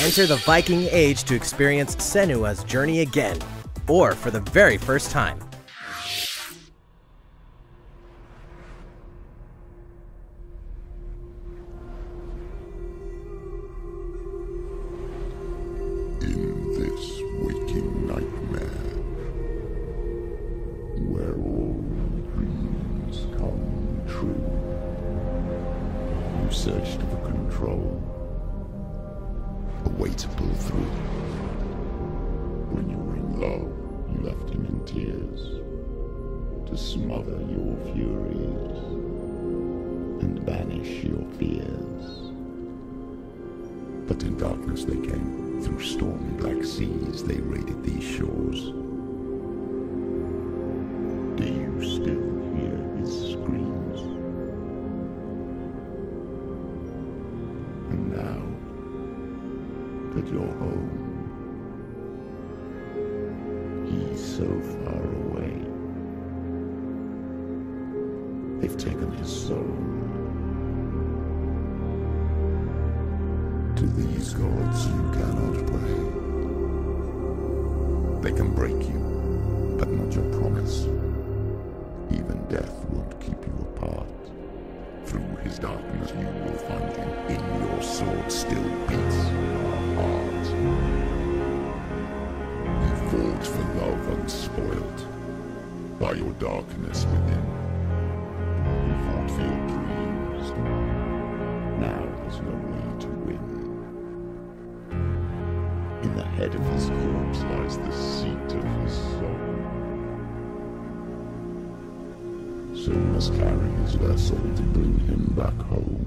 Enter the Viking Age to experience Senua's journey again, or for the very first time. In this waking nightmare, where all dreams come true, you searched for control, a way to pull through. When you were in love, you left him in tears, to smother your furies and banish your fears. But in darkness they came. Through storm-black seas, they raided these shores. Do you still hear his screams? And now that you're home, he's so far away. They've taken his soul. To these gods you cannot pray. They can break you, but not your promise. Even death won't keep you apart. Through his darkness you will find him. In your sword still beats your heart. You fought for love unspoiled by your darkness within. You fought for your dreams. Now there's no way to win. In the head of his corpse lies the seat of his soul. So you must carry his vessel to bring him back home.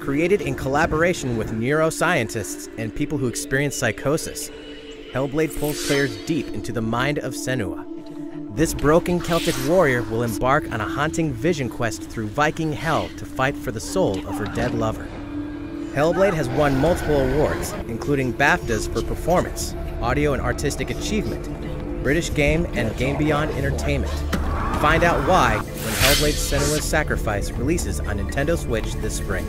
Created in collaboration with neuroscientists and people who experience psychosis, Hellblade pulls players deep into the mind of Senua. This broken Celtic warrior will embark on a haunting vision quest through Viking hell to fight for the soul of her dead lover. Hellblade has won multiple awards, including BAFTAs for performance, audio and artistic achievement, British Game, and Game Beyond Entertainment. Find out why when Hellblade: Senua's Sacrifice releases on Nintendo Switch this spring.